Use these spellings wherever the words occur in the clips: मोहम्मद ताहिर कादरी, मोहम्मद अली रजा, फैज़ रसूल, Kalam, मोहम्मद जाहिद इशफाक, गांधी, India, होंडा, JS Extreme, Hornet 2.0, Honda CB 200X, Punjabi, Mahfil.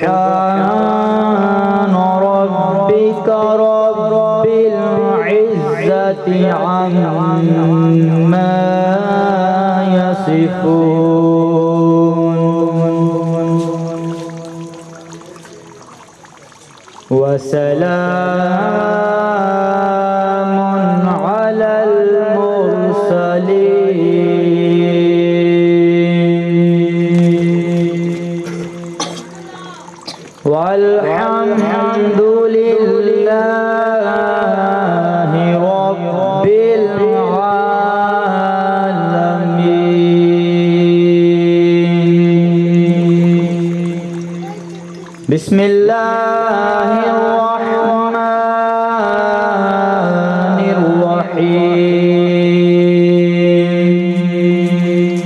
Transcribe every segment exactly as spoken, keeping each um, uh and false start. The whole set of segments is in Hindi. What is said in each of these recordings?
سبحان ربك رب العزة عما يصفون وسلام على المرسلين والحمد لله رب العالمين. بسم الله الرحمن الرحيم.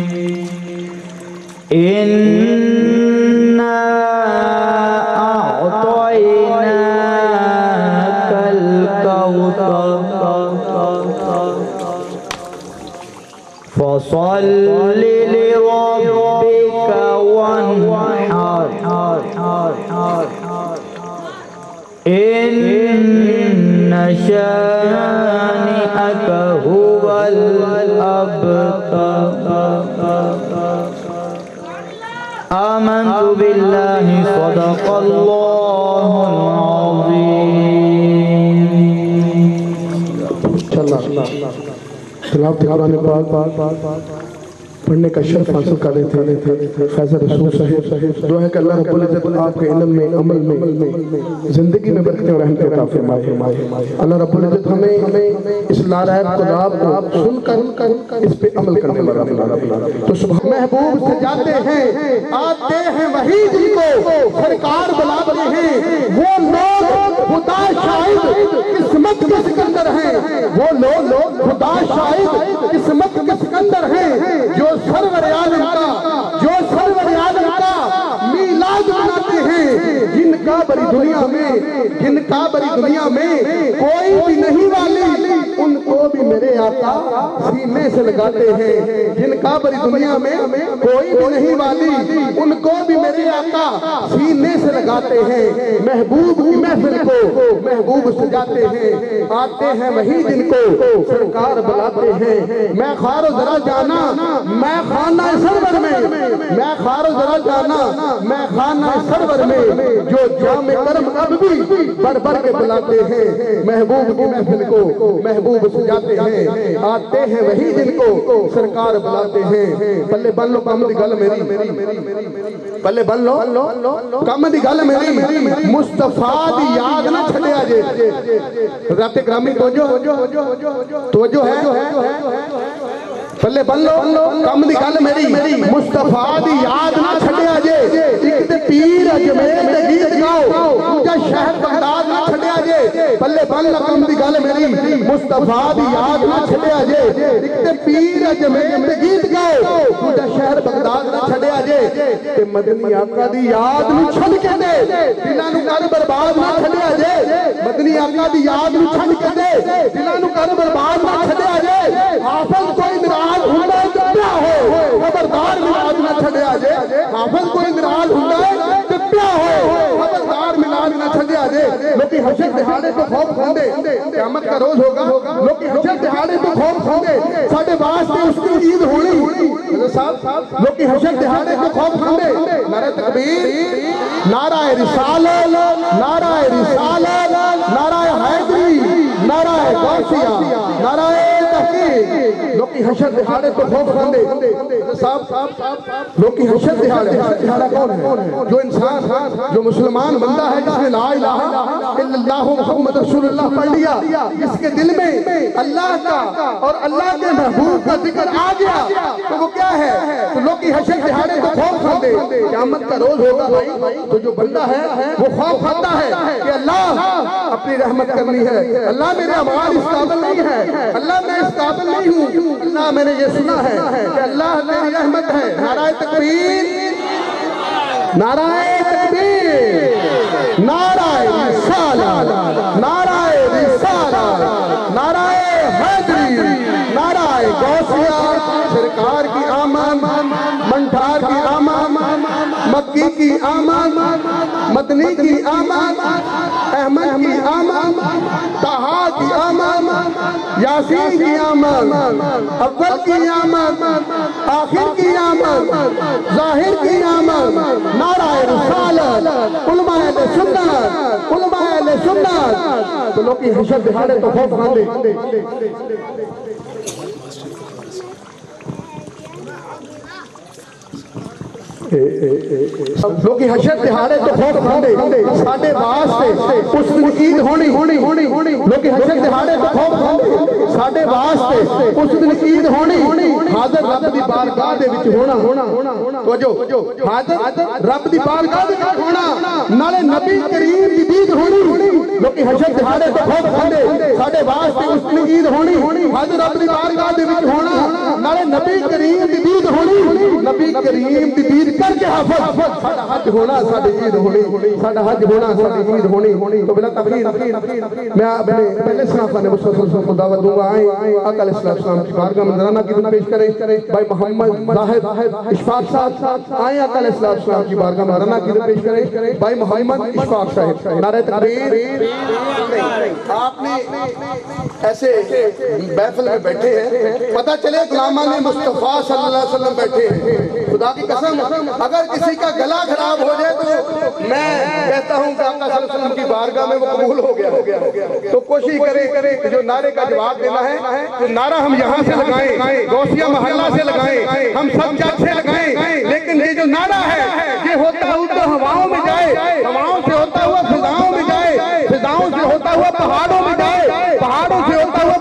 إنا أعطيناك الكوثر فصل لربك وانحر إن شانئك هو الأبتر. آمنت بالله صدق الله العظيم. पढ़ने का शर्फ हासिल कर रहे थे फैज़ रसूल साहब। दुआ है कि अल्लाह रब्बुल इज़्ज़त आपके इल्म में, अमल में, ज़िंदगी में बरकत और रहमत अता फरमाए। अल्लाह रब्बुल इज़्ज़त हमें इस लारायब ख़ुदाब को सुनकर इस पे अमल करने वाला बनाए। तो सुभान महबूब सजाते हैं, आते हैं वही जिनको सरकार बुलाते हैं। वो लोग खुदा शाहिद किस्मत के सिकंदर हैं, वो लोग खुदा शाहिद किस्मत के सिकंदर हैं। जो सरवर आलम का जो सरवर आलम का मिलाद मनाते हैं, जिनका बड़ी दुनिया में जिनका बड़ी दुनिया में कोई भी नहीं वाली, उनको भी मेरे आका सीने से लगाते हैं। जिनका बड़ी दुनिया में कोई भी नहीं वाली, उनको भी मेरे आका सीने से लगाते हैं। महबूब की महफिल को महबूब सजाते हैं, आते हैं वही जिनको सरकार बुलाते हैं। मैं खारो जरा जाना मैं खाना सरवर में, मैं खारो जरा जाना मैं खाना सरवर में, जो जाम करम अब भी बढ़ बढ़ के बुलाते हैं। महबूब की महफिल को महबूब सजाते हैं, आते हैं वही जिनको सरकार बुलाते हैं। पल्ले बन लो कम दी गल मेरी, पल्ले बन लो कम दी गल मेरी, मुस्तफा दी याद ना छड़े अजे। रात ग्रामी तो जो तो जो है पल्ले बन लो कम दी गल मेरी, मुस्तफा दी याद ना छड़या जे। इक ते पीर अजमेर दे गीत गाओ, दूजा शहर बगदाद ना छड़या जे। पल्ले बन लो कम दी गल मेरी, मुस्तफा दी याद ना छड़या जे। इक ते पीर अजमेर दे गीत गाओ, दूजा शहर बगदाद ना छड़या जे। ते मदनी आका दी याद नु छड के दे, दिलां नु कर बर्बाद ना छड़या जे। मदनी आका दी याद नु छड के दे, दिलां नु कर बर्बाद ना छड़या जे। हाफिज कोई निराश खबरदार मिलाद ना छड़या जे। हाफिज कोई नाराज हुंदा है ते प्या हो, खबरदार मिलाद ना छड़या जे। लोकी हशर दिहाड़े तो खौफ खांदे, क़यामत का रोज होगा, लोकी हशर दिहाड़े तो खौफ खांदे, साडे वास्ते उसकी ईद होनी। हजरत साहब लोकी हशर दिहाड़े तो खौफ खांदे। नारा तकबीर, नारा रिसालत, नारा रिसालत, नारा हैदरी, नारा गौसिया, नारा लोकी हशर दिहाड़े तो खौफ खांदे। लोकी हशर दिहाड़े दिहाड़ा कौन है? जो इंसान, जो मुसलमान बंदा है, जिसने ला इलाहा इल्लल्लाह मुहम्मद रसूलुल्लाह पढ़ लिया, जिसके दिल में अल्लाह का और अल्लाह के महबूब का जिक्र आ गया, तो वो क्या है? तो लोकी हशर दिहाड़े तो खौफ खांदे। क़यामत का रोज होगा भाई, तो जो बंदा है वो खौफ खाता है कि अल्लाह अपनी रहमत करनी है, अल्लाह मेरे अमाल इस काबिल नहीं है, अल्लाह मैं काबिल नहीं हूँ, अल्लाह मैंने ये सुना है कि अल्लाह तेरी रहमत है। नारा तकबीर, नारा तकबीर, नारा रिसालत, नारा रिसालत, नारा हैदरी, नारा गौसिया। सरकार की आमद, मंठार की आमद, मक्की की आमद, मदनी की आमद, अहमद की आमद, ताहा की आमद, यासीन की आमद, अव्वल की आमद, आखिर की आमद, जाहिर की आमद, नारा-ए रिसालत, उलमा-ए सुन्नत, उलमा-ए सुन्नत। तो लोग की हशर दिखाने तो खौफ खाने। लोग की हशर दिहाड़े तो खौफ खाने साडे वास्ते उस दिन ईद होनी होनी होनी होनी लोग की हशर दिहाड़े तो खौफ खाने साडे वास्ते उस दिन ईद होनी हाज़र रब दी बारगाह दे विच होना होना तो जो हाज़र रब दी बारगाह दे विच होना नाले नबी करीम दी ईद होनी लोग की हशर दिहाड़े तो खौफ खाने साडे वास्ते उस दिन ईद होनी हाज़र रब दी बारगाह दे विच होना नाले नबी करीम दी ईद होनी नबी करीम दी ईद करके हाफज साडा हज होना साडी ईद होनी साडा हज होना साडी ईद होनी। तो बिना तफरीर मैं अपने पहले सनाफा ने मुस्तफा को दावत दूंगा आए अकल इस्लाम की बारगाह में नजराना की पेश करें भाई मोहम्मद जाहिद इशफाक साहब आए अकल इस्लाम की बारगाह में नजराना की पेश करें भाई मोहम्मद इशफाक साहब। नारे तकबीर। आपने ऐसे महफिल में बैठे हैं पता चले गुलामा ने मुस्तफा सल्लल्लाहु अलैहि वसल्लम बैठे हैं। खुदा की कसम अगर किसी का गला खराब हो जाए तो मैं कहता हूँ की बारगाह में वो कबूल हो गया हो गया। तो कोशिश करें करें जो नारे का जवाब देना है तो नारा हम यहाँ से लगाएं गौसिया मोहल्ला से लगाएं हम सब जात से लगाएं लेकिन ये जो नारा है ये होता हुआ तो हवाओं में जाए हवाओं से होता हुआ फिजाओं में जाए फिजाओं से होता हुआ पहाड़ों में जाए पहाड़ों से होता हुआ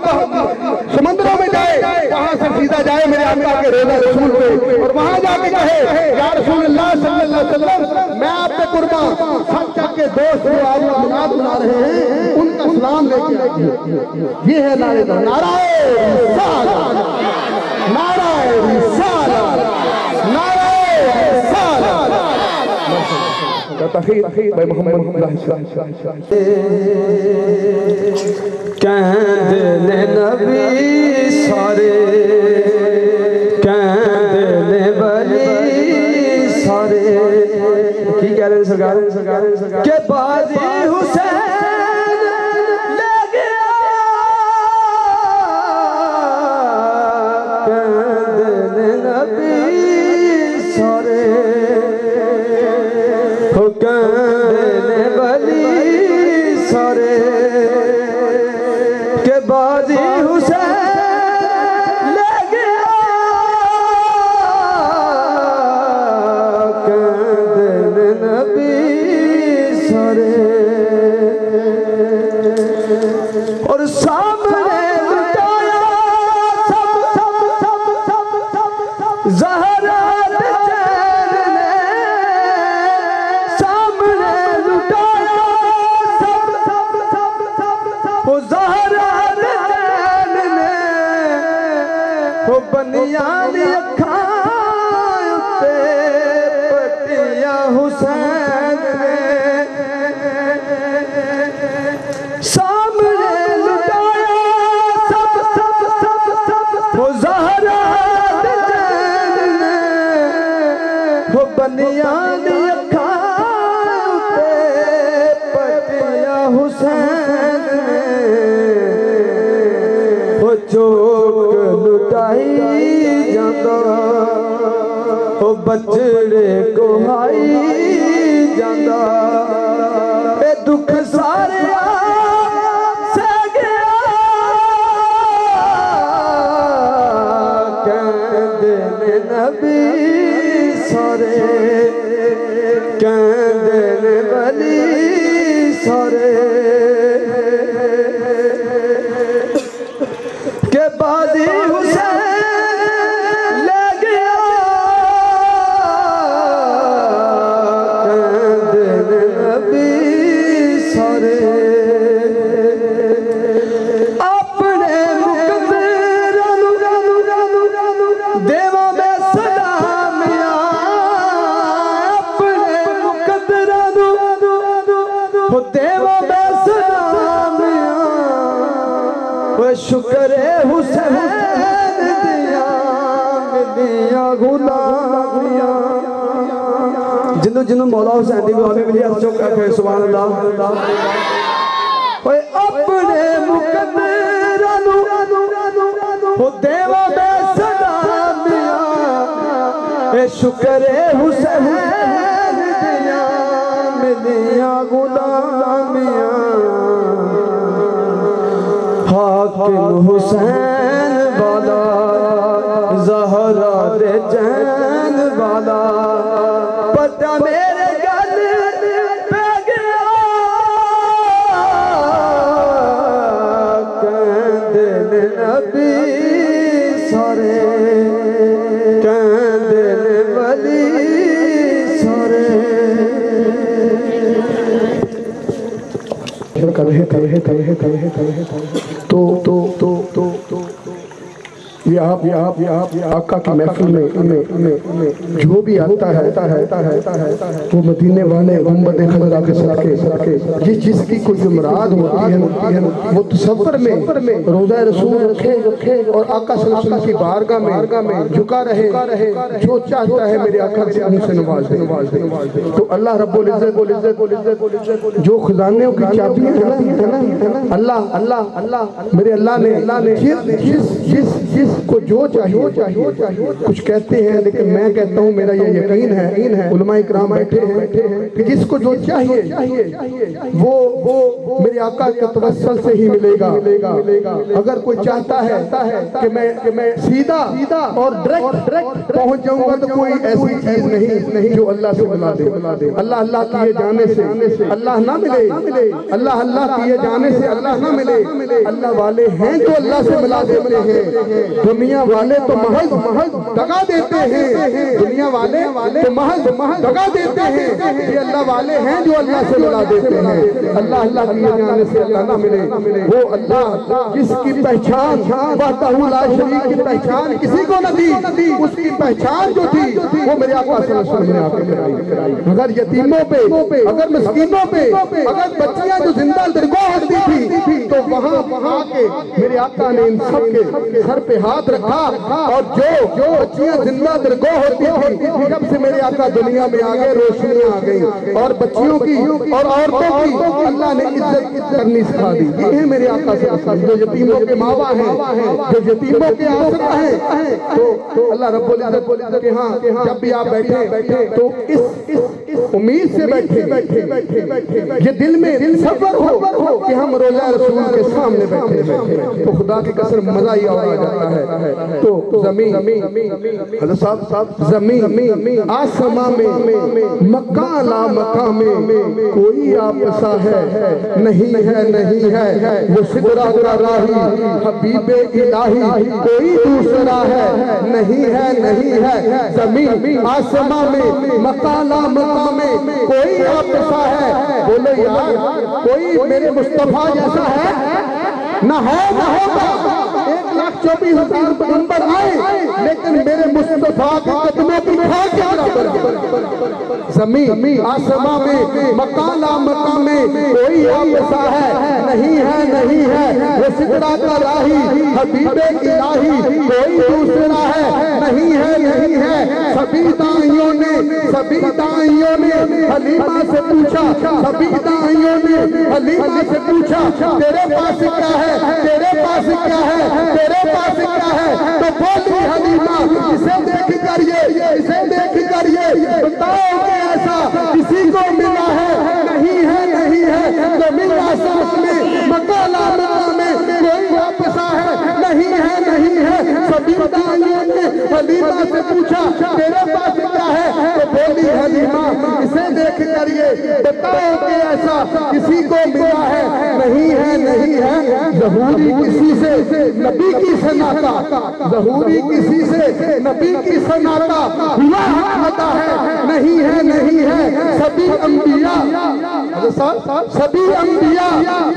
समुद्रों में जाए वहाँ से सीधा जाए मेरे आका के रोज़ा रसूल पे और वहाँ जाके कहे या रसूल अल्लाह सल्लल्लाहु अलैहि वसल्लम मैं आपके कुर्बान सच के दोस्त जो आप मुलाकात बना रहे हैं उनका सलाम लेके आइए। ये है नारे का नारा-ए रिसालत नारा-ए रिसालत नारा-ए रिसालत। तखीर भाई मोहम्मद कहते ने नबी सारे कहते ने वली सारे की कह रहे सरकार सरकार सरकार के बाजी हुसैन ले गया कहते नबी सारे हो कहते वली सारे के बाजी हुसैन और सामने लुटाया सब सब सब सब सब ज़हरा के चैन ने सामने लुटाया सब सब सब सब सब वो ज़हरा के चैन ने वो बनियान अखां पे पटिया हुसैन ने बनियान अखां पे पटिया हुसैन हो चोक लुटाई जाता हो बछड़े को हाई जाता ए दुख सारे से गया कहते ने नबी सारे कहते वली सारे के बाजी हुसैन ले गया कहते नबी सारे अपने देवा में शुक्र हुसैन दिया दिया गुलामियां जिन्हों जिन्हों मौला हुसैन दी गुलामी मिली हर चौक के सुभान अल्लाह। ओए अपने मुकद्दरा नू ओ देवा बे सलामिया ए शुक्र ए हुसैन दिया मिलिया गुलामिया हाकिम हुसैन वाला जहरा दे चैन वाला पता मेरे गल पे गया कहंदे ने नबी सारे कहंदे ने वली सारे कहे कहे कहे कहे कहे तो तो तो तो ये आप ये आप ये आप आका की महफिल में में जो भी आता है वो मदीने वाले गुंबद खजरा के सराके जिस जिसकी कोई मुराद होती है वो तसव्वुर में रोजा रसूल रखे और आका सल्लल्लाहु की बारगाह में झुका रहे जो चाहता है मेरे आका के मुंह से नवाज दे। तो अल्लाह रब्बुल इज्जत जो खजाने की चाबी है ना अल्लाह अल्लाह अल्लाह मेरे अल्लाह ने अल्लाह ने जिस जिस जिस को जो चाहिए चाहिए चाहिए कुछ कहते हैं लेकिन मैं कहता हूँ मेरा ये यकीन है उलमा इकराम बैठे हैं कि जिसको जो चाहिए वो वो मेरे आका के तवस्सल से ही मिलेगा। अगर कोई चाहता है कि मैं कि मैं सीधा सीधा और डायरेक्ट डायरेक्ट पहुँच जाऊँगा तो कोई ऐसी चीज नहीं नहीं जो अल्लाह से मिला दे। अल्लाह अल्लाह किए जाने से अल्लाह ना मिले अल्लाह अल्लाह किए जाने से अल्लाह ना मिले। अल्लाह वाले हैं जो अल्लाह से मिला देते हैं। दुनिया वाले तो महज महज दगा देते हैं दुनिया वाले वाले तो महज महज दगा देते हैं। ये अल्लाह वाले हैं जो अल्लाह से मिला देते हैं। अल्लाह अल्लाह किए जाने से अल्लाह ना मिले। वो अल्लाह जिसकी पहचान वहदहू ला शरीक की पहचान किसी को न दी उसकी पहचान जो थी वो मेरे आका सल्लल्लाहु अलैहि वसल्लम ने कराई। अगर यतीमों पे अगर मिस्कीनों पे अगर बच्चियां जो जिंदा दरगाह होती थी तो वहाँ वहाँ के मेरे आका ने इन सब के सर पे हाथ रखा और जो जो बच्चियां जिंदा दरगो होती थी जब से मेरे आका दुनिया में आ गए रोशनियां आ गई और बच्चियों की और औरतों की अल्लाह ने इज्जत करनी सिखा दी। ये है मेरे आका से जो यतीमों के मावा हैं जो यतीमों के आसरा हैं तो अल्लाह रब्बुल इज्जत के हां जब भी आप बैठे तो इस उम्मीद से बैठे ये दिल में सब्र हो कि हम रोजा रसूल के सामने बैठे। तो खुदा की कसर मजा ही आ जाता है। तो जमीन हजरत साहब साहब जमीन आसमां में मक्का ला मक्का में कोई आपसा है नहीं है नहीं है वो सिदरा का राही हबीबे इलाही कोई दूसरा है नहीं है नहीं है। जमीन आसमां में मक्का ला मक्का में कोई आपसा है बोलो यार कोई मेरे मुस्तफा जैसा है ना है ना होगा। एक लाख चौबीस हजार पैगंबर आए लेकिन मेरे मुस्तफा के कदमों की खाक के बराबर। जमीन आसमां में मकाना मका में कोई ऐसा है नहीं है नहीं है वो सिदरा का राही हबीबे इलाही कोई दूसरा है नहीं है नहीं है। सभी दाइयों ने सभी दाइयों ने हलीमा से पूछा सभी दाइयों ने हलीमा से पूछा तेरे पास क्या है तेरे पास क्या है तेरे पास क्या है तो बोली हलीमा इसे देख कर ये इसे देख कर ये बताओ कि ऐसा किसी को मिला है नहीं है नहीं है। जमीन आसमान में मक्का ला मक्का में कोई वापसा है नहीं है नहीं है। सभी दाइयों ने हलीमा से पूछा तेरे पास क्या है तो बोली हलीमा इसे देख कर ये बताओ कि ऐसा किसी को मिला है नहीं है नहीं है। जहूरी किसी से नबी की सनाता जहूरी किसी से नबी की सनाता हुआ आता है नहीं है नहीं है। सभी अंबिया सभी अंबिया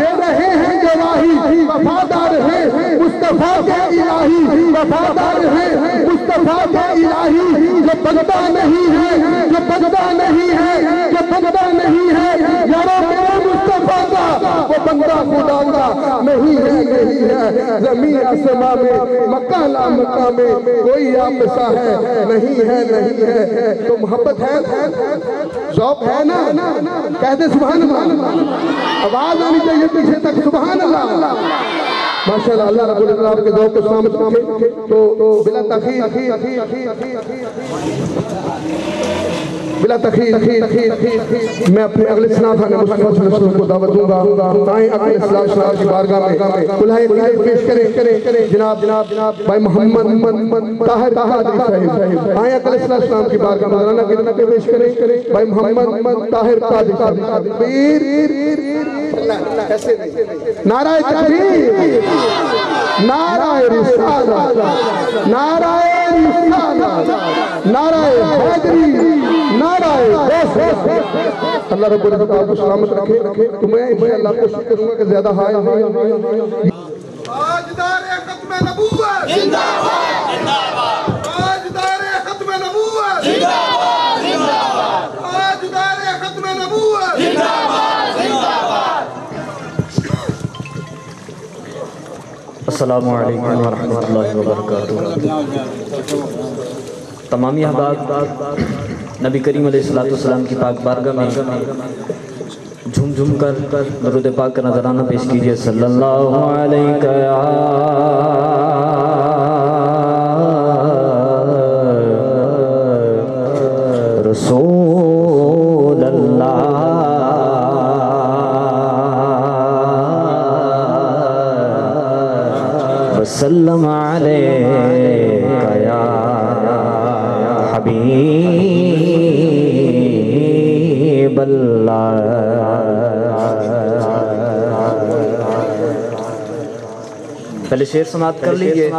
दे रहे हैं गवाही वफादार है मुस्तफा के इलाही वफादार है मुस्तफा के इलाही जो बंदा नहीं है जो बंदा नहीं है जो बंदा नहीं है यारों मेरे मुस्तफा का वो बंदा खुदा का नहीं है। यही है, जमीन आसमां में मक्का ला मक्का में कोई आपसा है नहीं है, नहीं है। तो मोहब्बत है, शौक है ना, कह दे सुभान अल्लाह, आवाज आनी चाहिए पीछे तक सुभान अल्लाह। माशाल्लाह अल्लाह रब्बुल इज़्ज़त आपके दौर को सलामत रखे। तो बिला तखीर बिला तखीर मैं अपने अगले सनातन मुसलमानों को दावत दूंगा ताएं अपने सलाह की बारगाह में कुल्हाए कुल्हाए पेश करें जनाब जनाब भाई मोहम्मद ताहिर कादरी साहिब। ताएं अगले सलाह की बारगाह में राना कितना के पेश करें भाई मोहम्मद ताहिर कादरी साहिब। वीर ऐसे नारा तकबीर, नाराए रिसालत, नाराए रिसालत, नाराए हैदरी, नाराए गौस। अल्लाह रब्बुल इज़्ज़त आपको सलामत रखे। तुम्हें इंशाअल्लाह कोशिश करूंगा कि ज्यादा हाय हाय ताजदार खत्म नबूवत जिंदाबाद जिंदाबाद, ताजदार खत्म नबूवत जिंदाबाद जिंदाबाद, ताजदार खत्म नबूवत जिंदाबाद जिंदाबाद। अस्सलामु अलैकुम वरहमतुल्लाहि वबरकातुह। तमामी अहबाब नबी करीम अलैहिस्सलातु वस्सलाम की पाक बारगाह में झूम झूम कर दरूद पाक का नजराना पेश कीजिए। सल्लल्लाहु अलैहि या रसूल अल्लाह। सल्लम अलैका या हबीब अल्लाह। पहले शेर समाप्त कर लीजिए,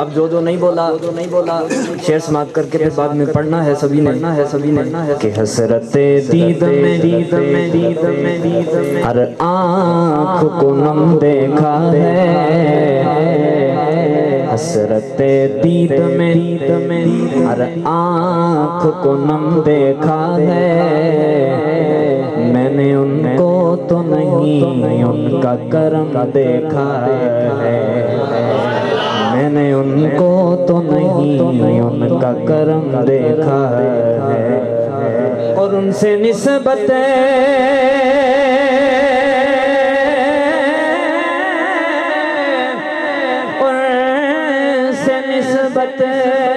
अब जो जो नहीं बोला जो नहीं बोला शेर समाप्त करके फिर बाद में पढ़ना है सभी ने पढ़ना है सभी ने पढ़ना है कि हसरते दीद में दीद में दीद में दीद में हर आँख को नम देखा है। हसरते दीद में दीद में हर आँख को नम देखा है। मैंने उनको तो नहीं उनका करम देखा है। मैंने उनको तो नहीं उनका करम देखा है। और उनसे निस्बत उनसे निस्बत है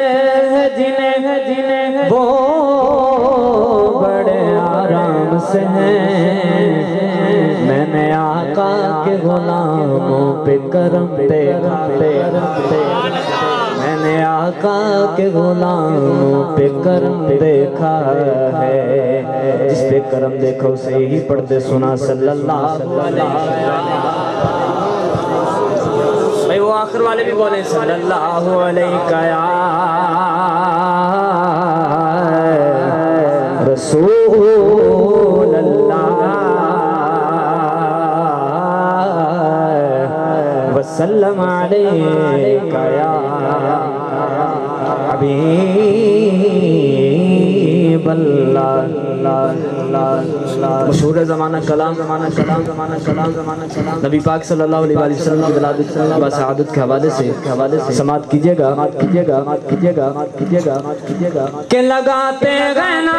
जिन्हें जिन्हें वो बड़े आराम से हैं। मैंने आका के गुलामों पे करम देखा मैंने आका के गुलामों पे करम देखा है। जिस पे करम देखो उसे यही पढ़ते सुना सल्लल्लाहु अलैहि वसल्लम। भाई वो आखिर वाले भी बोले सल्लल्लाहु अलैका या रसूल अल्लाह। सल्लम अलैका या हबीब अल्लाह। मशहूर ज़माना कलाम ज़माना कलाम ज़माना कलाम ज़माना कलाम नबी पाक सल्लल्लाहु अलैहि वसल्लम की विलादत व सआदत के हवाले से हवाले से समाअत कीजिएगा समाअत कीजिएगा समाअत कीजिएगा समाअत कीजिएगा समाअत कीजिएगा के लगाते हैं ना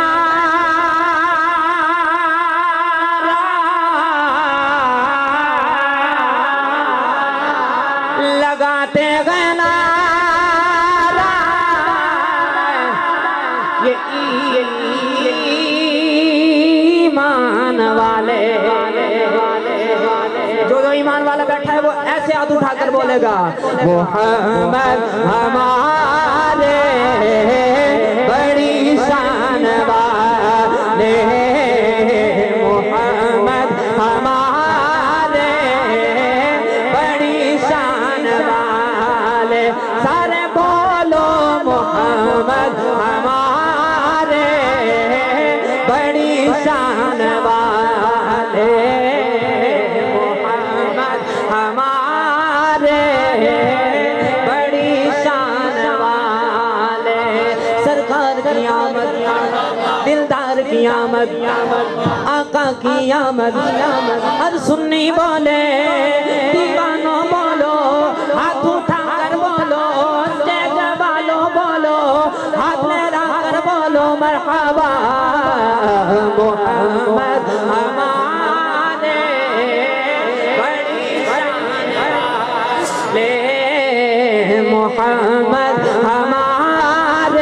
लगाते हैं नारा ये ईमान वाले। जो जो ईमान वाला बैठा है वो ऐसे हाथ उठाकर बोलेगा मोहम्मद हमारे बड़ी शान वाले। आमद आका की आमद। हर सुन्नी बोले दीवानो बोलो, हाथ उठा कर बोलो, स्टेज वालो बोलो, हाथ लहरा कर बोलो मरहबा मोहम्मद हमारे बड़ी शान ले मोहम्मद हमारे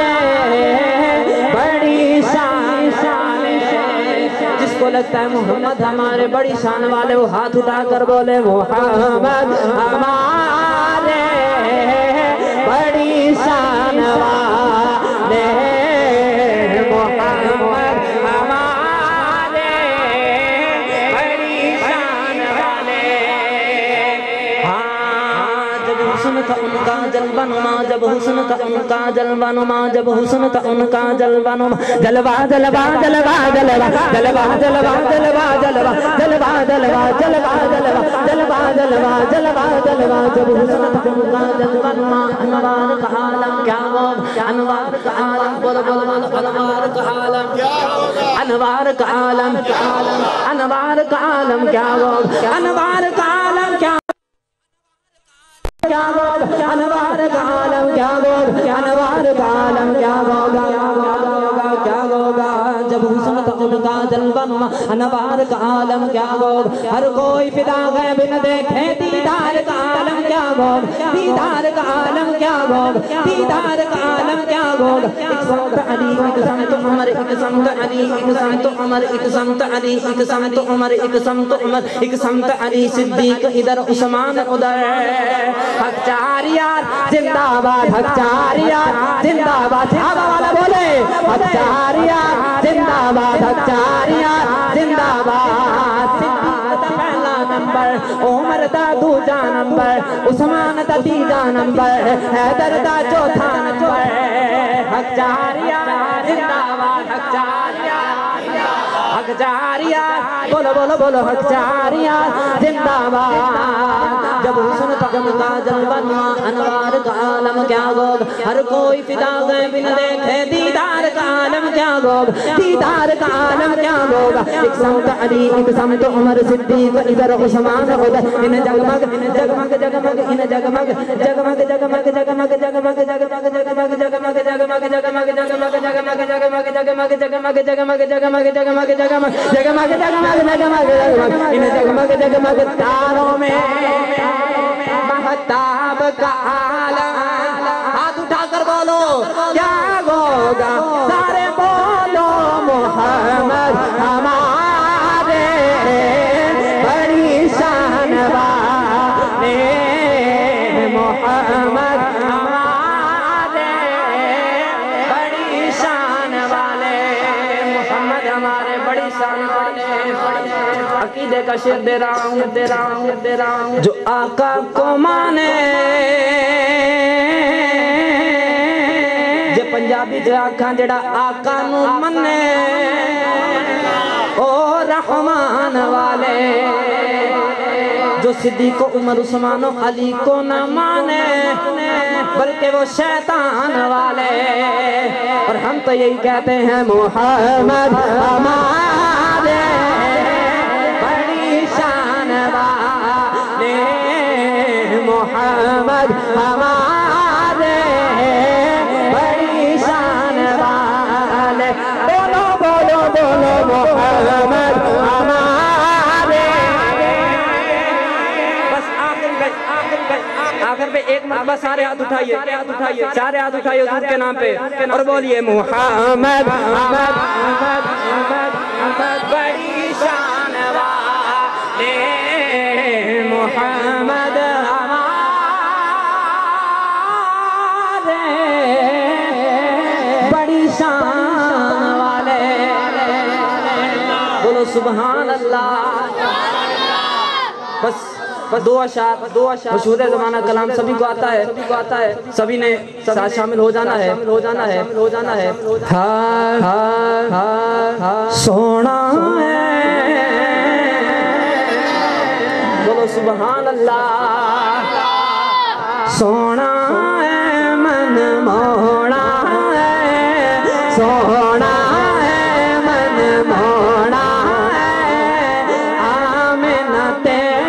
बड़ी शान शान। जिसको लगता है मोहम्मद हमारे बड़ी शान वाले वो हाथ उठा कर बोले मोहम्मद हमारे बड़ी शान वाले मोहम्मद हमारे बड़ी शान वाले। हाँ जब हुस्न था उनका जलवा नुमा, जब हुस्न था उनका जलवा नुमा, जब हुस्न था उनका जलवा नुमा। जलवा जलवा जलवा जलवा जलवा जलवा जलवा जलवा जलवा जलवा जलवा जलवा जलवा जलवा जलवा। जब हुस्न था उनका जलवा नुमा, अनवार का आलम क्या होगा, अनवार का आलम बोलो बोलो, अनवार का आलम क्या होगा, अनवार का आलम क्या होगा, अनवार का आलम क्या होगा, अनवार का आलम क्या क्या होगा, अनवार का आलम क्या होगा, अनवार का आलम क्या होगा, क्या होगा। जब हुस्न था उनका जलवा नुमा, अनवार का आलम क्या होगा। हर कोई फिदा गैब न देखे, दीदार का आलम क्या होगा, दीदार का आलम क्या होगा, दीदार का आलम क्या होगा। अली इकसम तो उमर, इकसम तो अली, इकसम तो उमर, इकसम तो अली, इकसम तो उमर, इकसम तो उमर, इकसम तो अली। सिद्दीक इधर उस्मान उधर, हक चार यार जिंदाबाद, हक चार यार जिंदाबाद। आवा वाला बोले हक चार यार जिंदाबाद, हक चार यार जिंदाबाद। सिद्दीक दा पहला नंबर, उमर दा दूजा नंबर, उस्मान दा तीजा नंबर, हैदर दा चौथा नंबर। हक चार यार जिंदाबाद, हक चार यार जिंदाबाद, हक चार यार बोलो बोलो बोलो, हक चार यार जिंदाबाद। जब हुस्न था उनका जलवा नुमा, अनवार का आलम क्या होगा। हर कोई फिदा गए बिन देखे, दीदार का आलम क्या होगा, दीदार का आलम क्या होगा। इकसम तो अली, इकसम तो उमर, सिद्दीक इधर उस्मान उधर। इन जगमग जगमग जगमग, इन जगमग जगमग जगमग जगमग जगमग जगमग जगमग जगमग जगमग जगमग जगमग जगमग जगमग जगमग जगमग जगमग जगमग जगमग जगमग जगमग जगमग जगमग। इन जगमग जगमग तारों में महताब का आलम, हाथ उठा कर बोलो क्या होगा, सारे बोलो मोहम्मद हमारे बड़ी शान वाले मोहम्मद हमारे बड़ी शान वाले मोहम्मद हमारे बड़ी शान वाले। अकीदे का शेर दे रहा हूँ, दे रहा हूँ, दे रहा हूँ। जो आका को माने, जो पंजाबी जो आखा जड़ा आका नू मने, ओ रहमान वाले। जो सिद्दीक उमर उस्मान अली को न माने, बल्कि वो शैतान वाले। और हम तो यही कहते हैं मोहम्मद हमारे मोहम्मद हमारे बड़ी शान वाले। बोलो बोलो बोलो मोहम्मद हमारे। बस आखिर पे आखिर पे आखिर पे एक मरतबा सारे हाथ उठाइए, सारे हाथ उठाइए, सारे हाथ उठाइए हुजूर के नाम पे और बोलिए मोहम्मद मोहम्मद बड़ी शान वाले मोहम्मद शान वाले। बोलो सुभान अल्लाह। बस बस दो अशार, दो अशार मशहूर ज़माना कलाम सभी को आता है, सभी को आता है, सभी ने साथ शामिल हो जाना है, हो जाना है, हो जाना है। हाँ हाँ हाँ सोना है, बोलो सुभान अल्लाह। सोना है मन मोहना, सोना है मन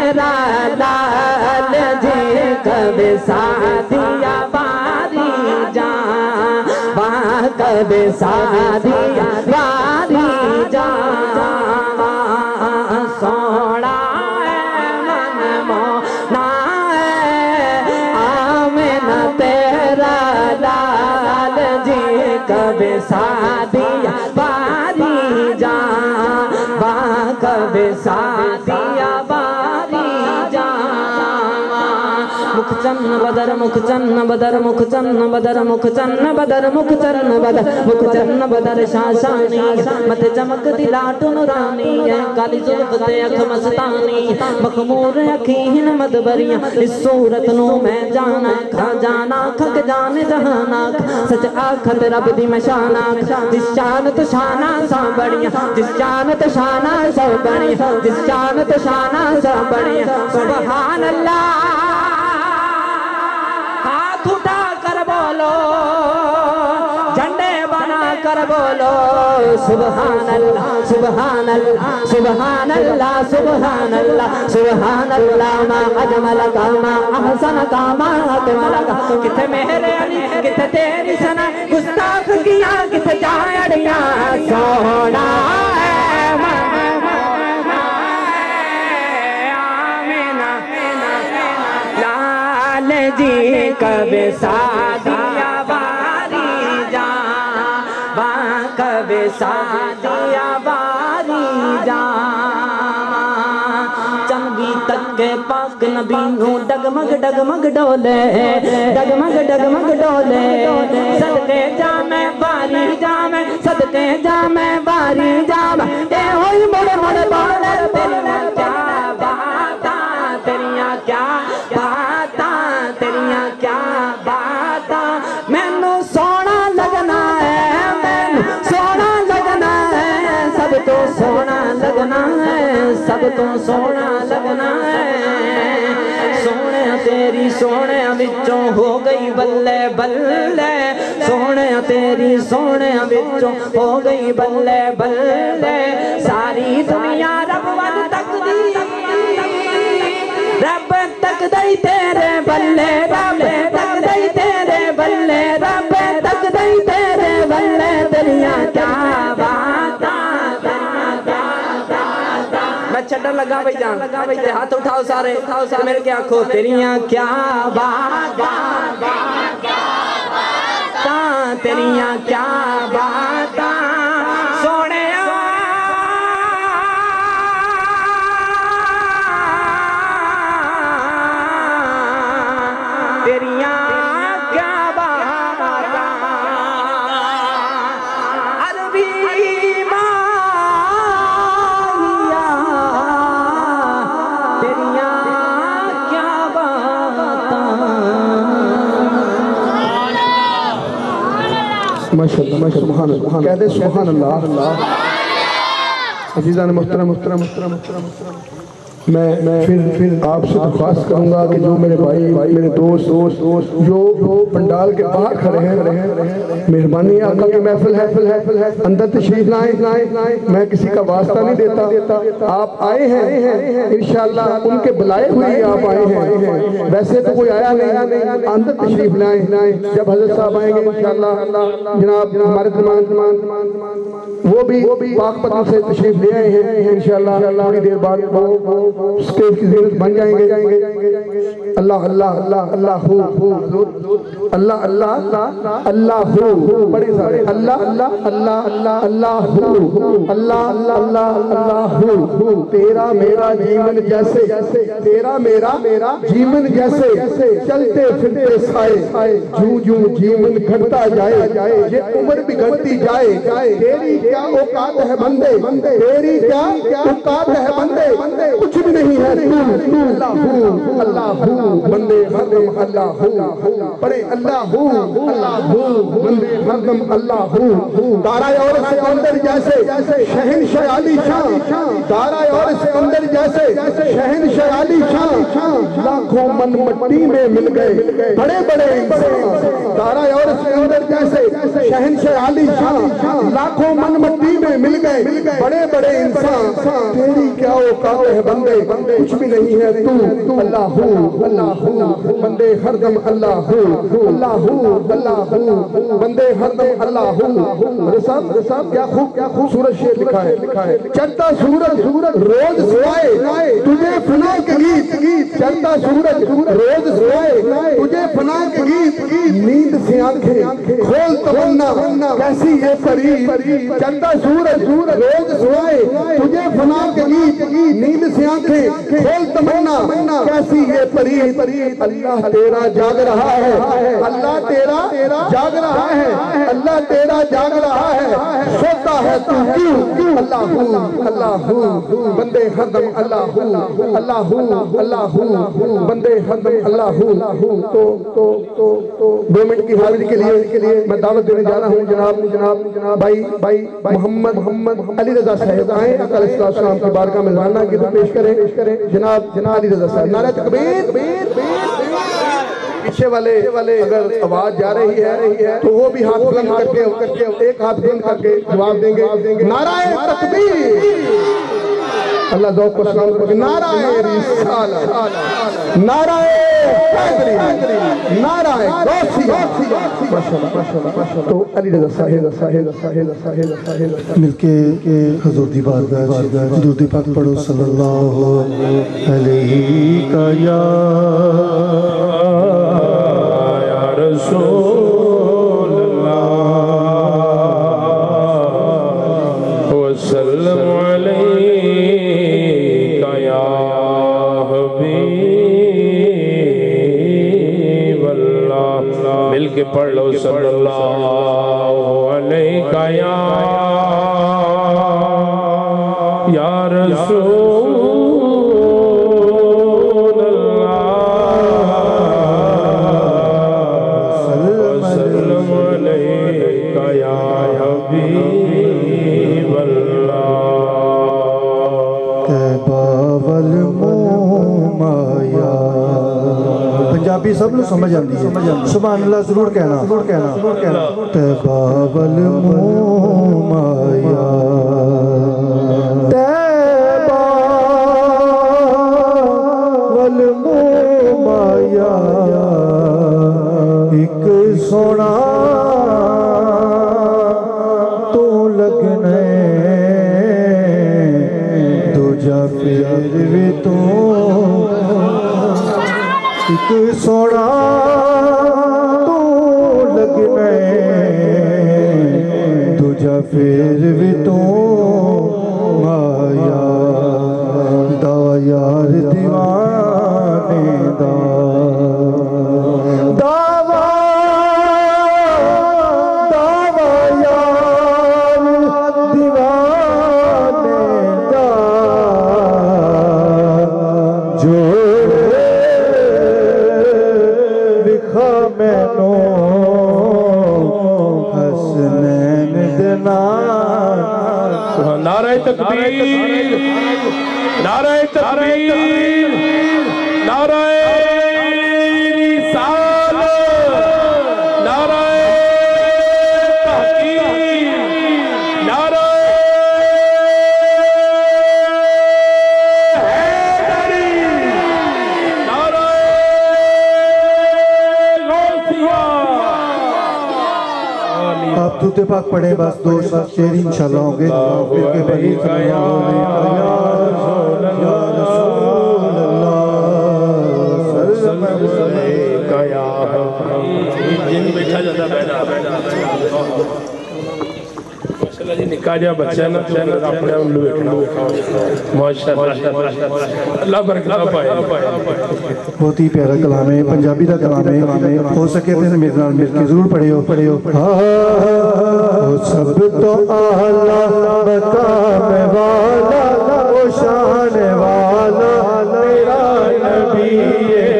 मेरा लाल जी कब साधिया बारी जा, वहाँ कब साधिया बारी जा। सोना है मन मोना है आमिन तेरा लाल जी कब साधिया बारी जा, वहाँ कब साधिया मुख चन्न बदर मुख चन्न बदर मुख चन्न बदर मुख चन्न बदर मुख चन्न बदर मुख चन्न बदर शाशानी मत चमक दिलाटू नूरानी है काली जुल्फते अख मस्तानी मखमूर अखीन मत बरिया इस सूरत नो मैं जाना खा जाना खक जान जहाना सच आखत रब दी मशाना जिस शान तो शाना सा बढ़िया जिस शान तो शाना सा बढ़िया जिस शान तो शाना सा बढ़िया। सुभान अल्लाह उठा कर बोलो झंडे बना कर बोलो सुभान अल्लाह सुभान अल्लाह सुभान अल्लाह सुभान अल्लाह सुभान अल्लाह मा अजमल कामा अहसन कामा अकमल का। किथे मेरे अली किथे तेरी सना गुस्ताख किया किथे जाए अड़िया। सोना जी कब सादिया बारी जा, वहाँ कब सादिया बारी जा। चंगी तक के पाक नबी नू डगमग डगमग डोले डगमग डगमग डोले सदके जा मैं बारी जा मैं सदके जा मैं बारी जा। ए होई मोड़ मोड़ बोले तेरिया क्या बात तेरिया क्या सब तो सोना लगना है। सोने तेरी सोने बिचों हो गई बल्ले बल्ले सोने तेरी सोने बिचों हो गई बल्ले बल्ले। सारी दुनिया रब वल तक दी रब तक दई तेरे बल्ले रब तक दई तेरे बल्ले रब तक दई तेरे बल्ले। दुनिया क्या बात छट्टा लगा भाई जान तेरे हाथ उठाओ सारे उठाओ सारे मेरे के आंखों तेरिया क्या बात तेरिया क्या बात। सोने तेरिया क्या बात अरबी कहते सुभान अल्लाह। अजीज़ान मुहतरम मुहतरम मुहतरम मुहतरम मैं मैं फिर फिर आपसे दरख्वास्त करूँगा कि जो मेरे भाई भाई मेरे दोस्त दोस्त दोस्त जो जो पंडाल के बाहर खड़े हैं मेहरबानी आका की महफिल है अंदर तशरीफ लाएं। मैं किसी का वास्ता नहीं देता, आप आए हैं इंशाअल्लाह उनके बुलाए हुए आप आए हैं, वैसे तो कोई आया नहीं। अंदर तशरीफ लाएं, जब हजरत साहब आएंगे इंशाअल्लाह जनाब हमारे वो भी पाक से तशरीफ ले आए हैं इंशाअल्लाह थोड़ी देर बाद वो उसके की बन जाएंगे। अल्लाह अल्लाह अल्लाह अल्लाह हो अल्लाह अल्लाह अल्लाह हो बड़े सारे अल्लाह अल्लाह अल्लाह अल्लाह अल्लाह हो अल्लाह अल्लाह अल्लाह हो। तेरा मेरा जीवन जैसे तेरा मेरा मेरा जीवन जैसे चलते फिरते साए जूं जूं जीवन घटता जाए ये उम्र भी घटती जाए। तेरी क्या औकात है बंदे तेरी क्या औकात है बंदे कुछ भी नहीं है। अल्लाह हो अल्लाह हो बंदे मर्दम अल्लाह हो बड़े अल्लाह हो अल्लाह हो बंदे मर्दम अल्लाह हो। दारा और सिकंदर जैसे शहनशाह अली शाह दारा और सिकंदर जैसे शहनशाह अली शाह लाखों मन मट्टी में मिल गए बड़े बड़े दारा और सिकंदर जैसे शहनशाह अली शाह लाखों मन मट्टी में मिल गए बड़े बड़े इंसान। तेरी क्या औकात है बंदे कुछ भी नहीं कहती है तू अल्लाह हूँ अल्लाह हूँ, बंदे हरदम अल्लाह हूँ अल्लाह हूँ अल्लाह हूँ, बंदे हरदम अल्लाह हूँ। साहब साहब क्या खूब क्या खूब सूरज शेर लिखा है लिखा है चलता सूरज सूरज रोज सुनाए तुझे फना के गीत, चलता सूरज रोज सुनाए तुझे फना के गीत, नींद से आंखें खोल तमन्ना कैसी ये परी, चलता सूरज रोज सुनाए तुझे फना के गीत, नींद से आंखें खोल तमन्ना कैसी ये परी। अल्लाह तेरा जाग रहा है, अल्लाह तेरा तेरा जाग रहा है, अल्लाह तेरा जाग रहा है, सोता है तू क्यों। अल्लाह हूँ अल्लाह हूँ, बंदे हरदम अल्लाह हूँ अल्लाह हूँ अल्लाह हूँ, बंदे हरदम अल्लाह हूँ। तो तो तो तो दो मिनट की हाजिरी के लिए के लिए मैं दावत देने जा रहा हूँ जनाब जनाब जनाब भाई भाई मोहम्मद मोहम्मद अली रजा साहब आए अकाम की बारगाह में जाना की तो पेश करें पेश करें जनाब जनाब अली रजा साहब। नारा तकबीर। पीछे वाले वाले अगर आवाज जा रही है तो वो भी हाथ बुलंद करके करके एक हाथ बुलंद करके जवाब देंगे। नाराए तकबीर। अल्लाह ज़ौक़ को सलाम करें। नाराए रिसालत, नाराए हैदरी, नाराए गौसिया। तो अली रज़ा साहिब साहिब साहिब साहिब साहिब मिलके हुज़ूर दी बारगाह हुज़ूर दी पाक पढ़ो सल्लल्लाहु अलैहि का या रसूल अल्लाह वसल्लम अलैका या हबीब अल्लाह। मिलके पढ़ लो सल्लल्लाहु अलैका या या रसूल पंजाबी सब लोग समझ आती है। सुभान अल्लाह जरूर कहना जरूर कहना जरूर कहना। तैबावल मोह माया तैबावल मोह माया एक सोना तो लगने दूजा प्यार भी तो एक सोना तो लगने दूजा फिर भी तो माया दावा यार दीवाने दा दावा दावा यार दीवाने दा जो मैनो हसने देना। नाराए तकबीर, नाराए तकबीर, नाराए रिसालत, नाराए तहकीर, नाराए हैदरी, नाराए आप दूते पाक पढ़े बस दो शेर इंशाल्लाह होंगे। निकाजा बच्चा ना अपने अल्लाह बरकत पाए। बहुत ही प्यारा कलाम है, पंजाबी का कलाम है। हो सके तो मेरे नाल मिलके जरूर पढ़ियो पढ़ियो। वो सब तो आला मकाम वाला वो शान वाला मेरा नबी है,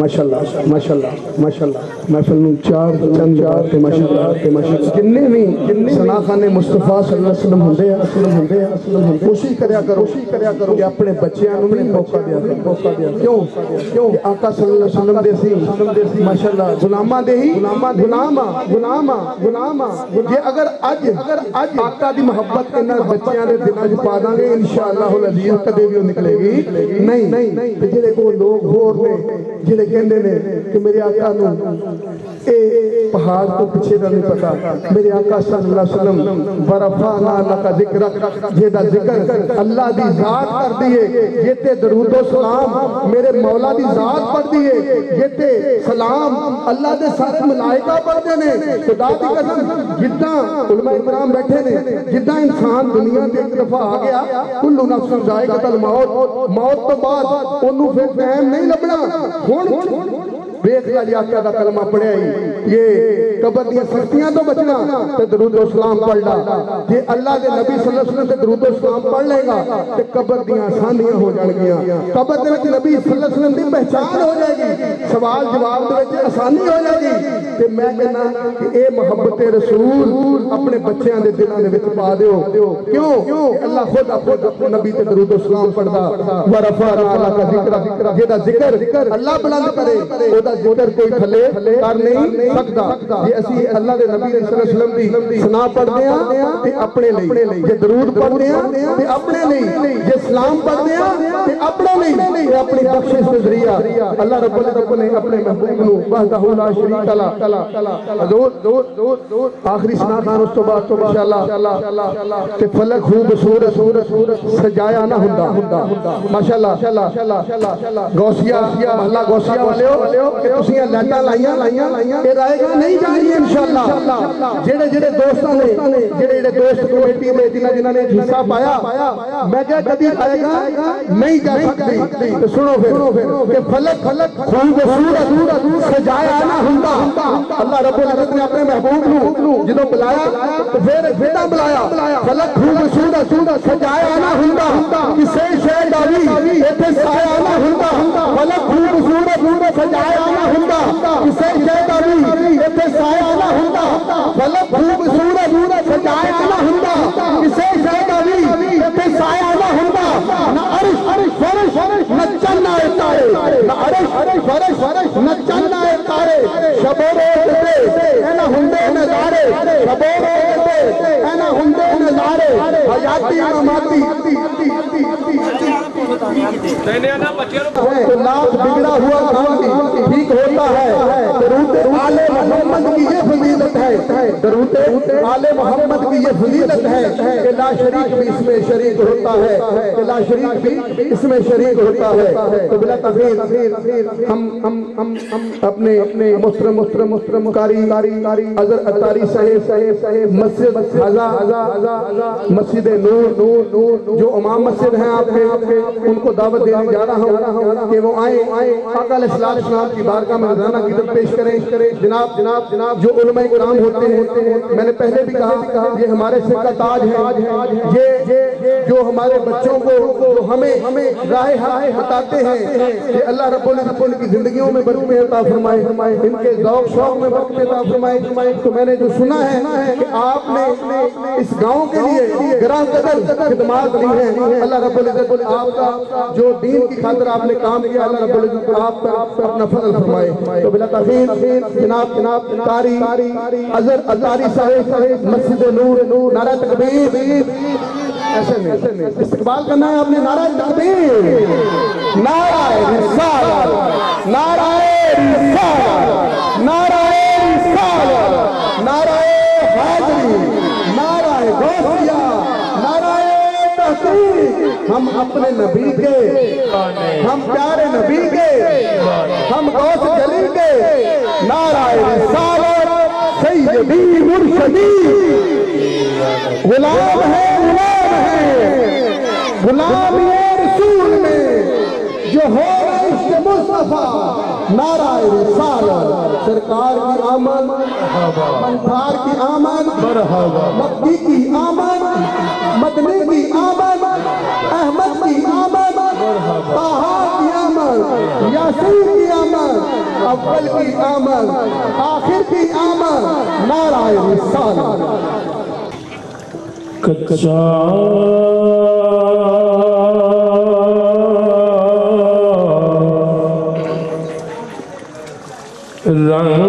माशाल्लाह माशाल्लाह माशाल्लाह। महफिल में चार चंद चार ते माशाल्लाह ते माशाल्लाह जिन्ने भी सनाखाने मुस्तफा सल्लल्लाहु अलैहि वसल्लम हुंदे हैं असलम हुंदे हैं असलम हुंदे। कोशिश करया करो कोशिश करया करो कि अपने बच्चियां नु भी मौका दिया मौका दिया। क्यों क्यों आका सल्लल्लाहु अलैहि वसल्लम दे सी सल्लम दे सी माशाल्लाह गुलामा दे ही गुलामा गुलामा गुलामा गुलामा। ये अगर आज अगर आज आका दी मोहब्बत ते नाल बच्चियां दे दिलां च पा दांगे इंशाअल्लाह अल अजीज कदे भी ओ निकलेगी नहीं। ते जेड़े को लोग होर ने जिहड़े कहंदे ने कि मेरे आका नु पहाड़ तो पीछे का नहीं पता, मेरे आका सल्लल्लाहु अलैहि वसल्लम बरफाना लका जिक्र जेदा जिक्र अल्लाह दी जात कर दिए जेते दरूद और सलाम मेरे मौला दी जात पढ़ दिए जेते सलाम अल्लाह दे सारे मलाइका पढ़दे ने। खुदा दी कसम जिदा उलमा इकराम बैठे ने जिदा इंसान दुनिया ते एक दफा आ गया कुल्लू नफ्स जायकतल मौत, मौत तो बाद ओनु फिर टाइम नहीं लभना। हुन देखला जी आका दा कलमा पढ़या ही ये कब्र दी सख्तियां तो बचना ते दरूद और सलाम पढ़ला। जे अल्लाह दे नबी सल्लल्लाहु अलैहि वसल्लम ते दरूद और सलाम पढ़ लेगा ते कब्र दी आसानियां हो जाणगियां। कब्र दे विच नबी सल्लल्लाहु अलैहि वसल्लम दी पहचान हो जाएगी, सवाल जवाब दे विच आसानी हो जाएगी। ते मैं कहना कि ए मोहब्बत रसूल अपने बच्चियां दे दिलां दे विच पा दियो। क्यों कि अल्लाह खुद अपने नबी ते दरूद और सलाम पढ़दा वरफाना लका जिक्र जेदा जिक्र अल्लाह बुलंद करे जिक्र कोई थले कर नहीं सकता। ये असि अल्लाह दे नबी सल्लल्लाहु अलैहि वसल्लम दी सना पढ़दे हां ते अपने लिए, जे दरूद पढ़दे हां ते अपने लिए, जे सलाम पढ़दे हां ते अपने लिए। ये अपनी बख्शिश दे जरिया अल्लाह रब्बुल इज्जत ने अपने महबूब नु वहदहु ला शरीक ला हजूर आखिरी सना खान उस तो बाद इंशाअल्लाह ते फलक खूबसूरत सजाया ना हुंदा माशाअल्लाह। गौसिया महला गौसिया वाले लाइटा लाइया लाइया लाइया रायगा नहीं जाएगी इंशाअल्लाह। जेड़े जेड़े दोस्तां ने जेड़े जेड़े दोस्त कमेटी में जिन्हां जिन्हां ने हिस्सा पाया मैं क्या कभी रायगा नहीं जा सकती। तो सुनो फिर कि फलक फलक खूबसूरत सजाया ना हुंदा। अल्लाह रब्बुल इज्जत ने अपने महबूब नु जदों बुलाया तो फिर बेटा बुलाया फलक खूबसूरत सजाया ना हुंदा, किसे शै दा भी इथे साया ना हुंदा। फलक खूबसूरत सजाया ना हुंदा, किसे शै दा भी इथे साया ना हुंदा। फलक खूबसूरत सजाया ना हुंदा, किसे शै दा भी इथे साया ना हुंदा। ना अर्श फर्श नचन ना तारे, ना अर्श फर्श नचन ना तारे। शबो रोज ते ऐना हुंदे नज़ारे, शबो रोज ते ऐना हुंदे नज़ारे। तुम्हारे आजादी आजादी तो नाथ बिगड़ा हुआ गांधी ठीक होता है। दरूद आले मोहम्मद की ये फजीलत है, दरूद आले मोहम्मद की ये फजीलत है कि ला शरीक भी इसमें शरीक होता है, कि ला शरीक भी इसमें शरीक होता है। तो बिला तफरीक हम हम हम हम अपने अपने मुस्लिम मुस्लिम मुस्लिम कारी हजरत अत्तारी साहेब साहेब मस्जिद मस्जिद नूर नूर जो इमाम मस्जिद हैं आपके, उनको दावत देने जा रहा हूँ कि वो आए आका अलैहिस्सलाम इस्लाम की बारगाह में रोजाना गिदत पेश करें। जनाब जनाब जनाब जो उलमाए किराम होते हैं, मैंने पहले भी कहा ये हमारे सिर का ताज है, ये जो हमारे बच्चों को हमें हमें राह बताते हैं कि अल्लाह रब्बुल इज्जत की जिंदगियों में बरकत अता फरमाए, इनके ज़ौक़ शौक़ में बरकत अता फरमाए। तो मैंने जो सुना है कि आपने इस गांव के लिए ग्राम कदर खिदमत दी है, अल्लाह रब्बुल इज्जत आपका जो दीन की खातिर आपने काम किया, अल्लाह रब्बुल इज्जत आप पर अपना फजल फरमाए। तो बिला तफरीक जनाब जनाब कारी अजर अजारी साहेब मस्जिद नूर नूर नारा तकबीर ऐसे नहीं इस्तकबाल करना है आपने, नारा तकबीर नारा रिसालत नारा रिसालत नारा रिसालत नारा हम अपने नबी के, हम प्यारे नबी के, हम गौस जली के, नाराए रिसालत सैयदी मुर्शदी गुलाम है गुलाम है गुलाम ये रसूल में जो हो इश्क़ मुस्तफा नाराए रिसालत सरकार की आमद पंथार की आमद मक्की की आमद मदनी की आमद अहमद की आमद ताहा की आमद यासीन की आमद अव्वल की आमद आखिर की आमद नाराए रिसालत रंग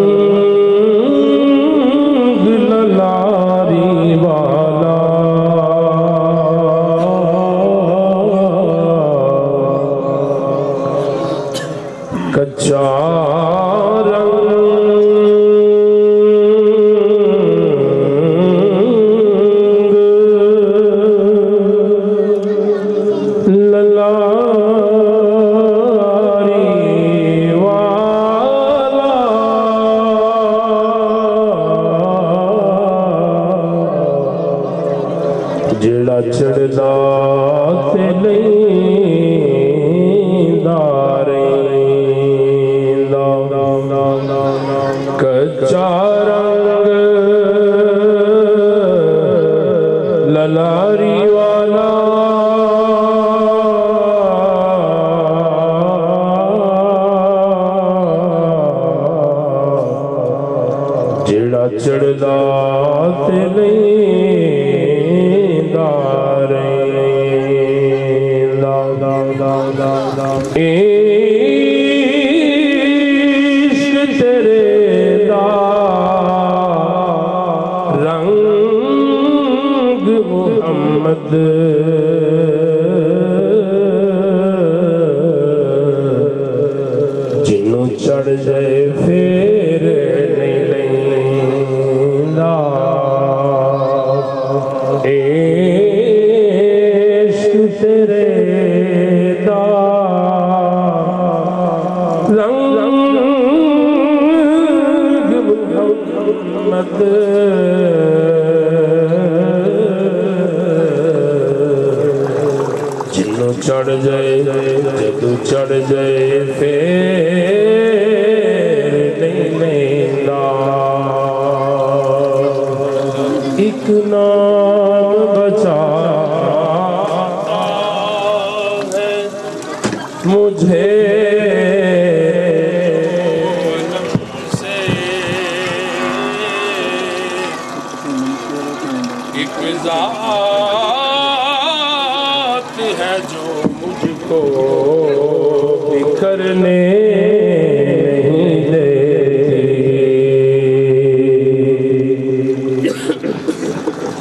ललारी वाला कच्चा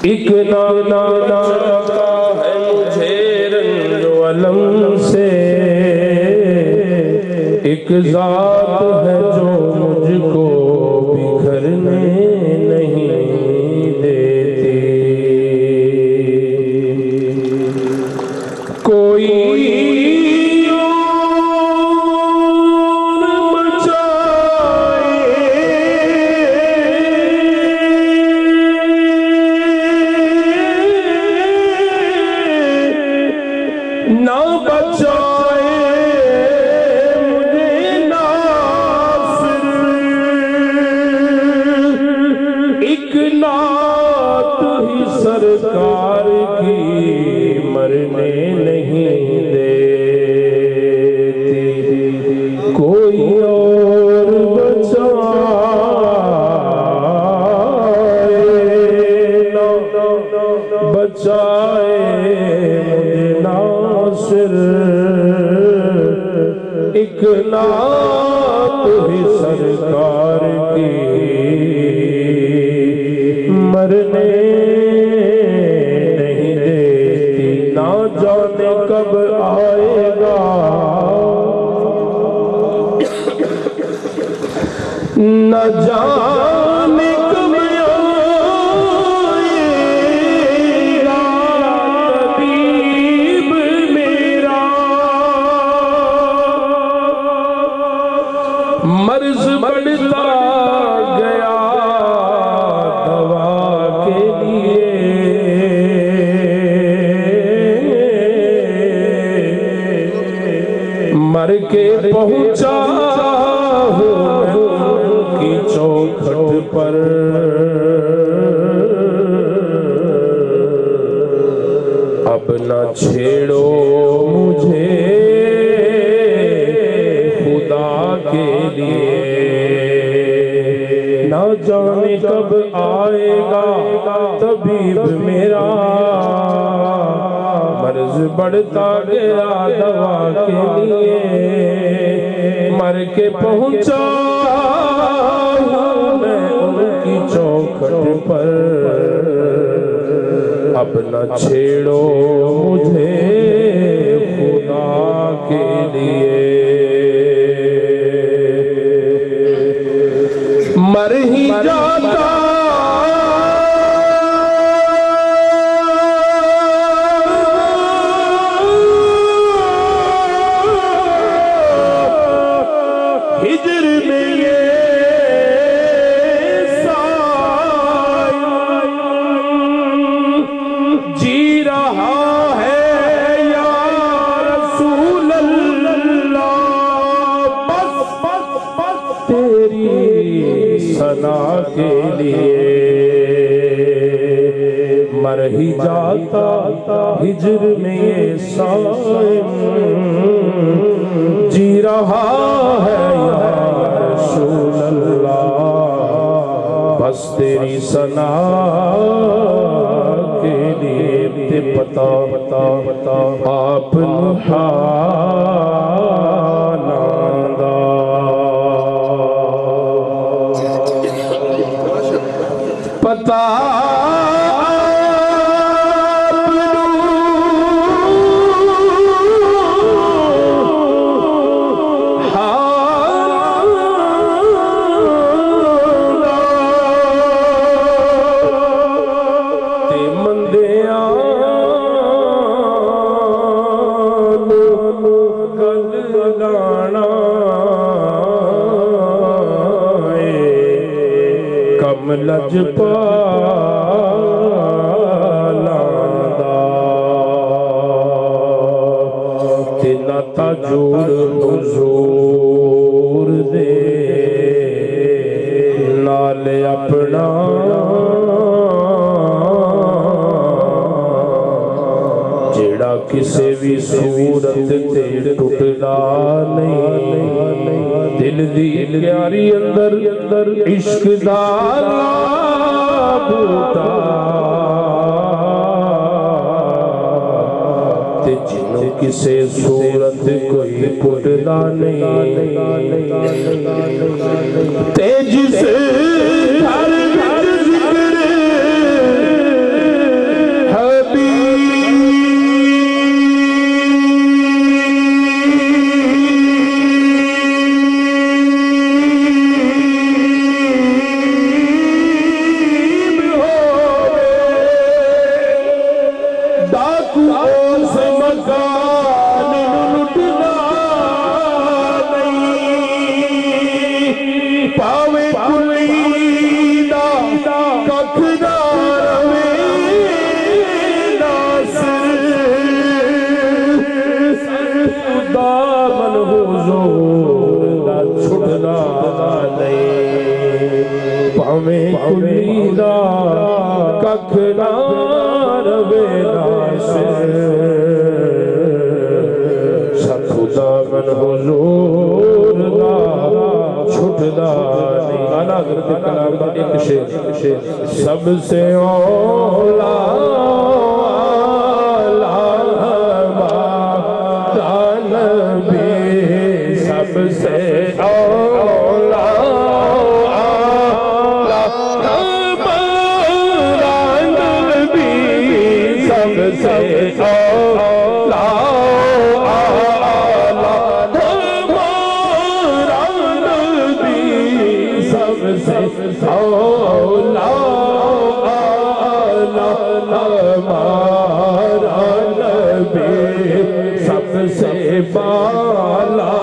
एक ज़ात है जो मुझको बिखरने नहीं देती, कोई और बचाए ना बचाए सरकार की मरने नहीं देती, कोई और बचाए ना बचाए मुझे नासिर, एक नात ही सरकार की मरने जाने कब आएगा, न जाने कब आएगा तबीब मेरा, मर्ज बढ़ता गया दवा के लिए, मर के पहुंचा की चौखट पर, अपना छेड़ो मुझे खुदा के लिए, ना जाने कब आएगा तबीब मेरा, मर्ज बढ़ता गया दवा के लिए, मर के पहुंचा मैं उनकी चौखट पर, अपना छेड़ो मुझे खुदा के लिए। मर ही जाता हिजर में ये साया जी रहा है या रसूल अल्लाह, बस बस बस तेरी सना के लिए, मर ही जाता हिजर में ये साया जी रहा है बस तेरी सना के लिए। पता पता पता आप नादा पता कम लज पालांदा तिना ताजूर हुजूर दे नाल अपना जेड़ा किसे भी सूरत ते टुटदा नहीं, दिल दी प्यारी अंदर अंदर इश्क दा बूटा ते जिन्नू किसे सूरत कोई पुटदा नहीं, ते जिस हर हर जिक्र सबसे औला सबसे औला भी सबसे औला भी सबसे औला सबसे बाला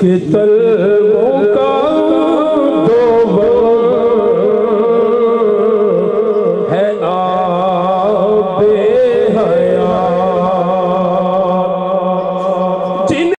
के तल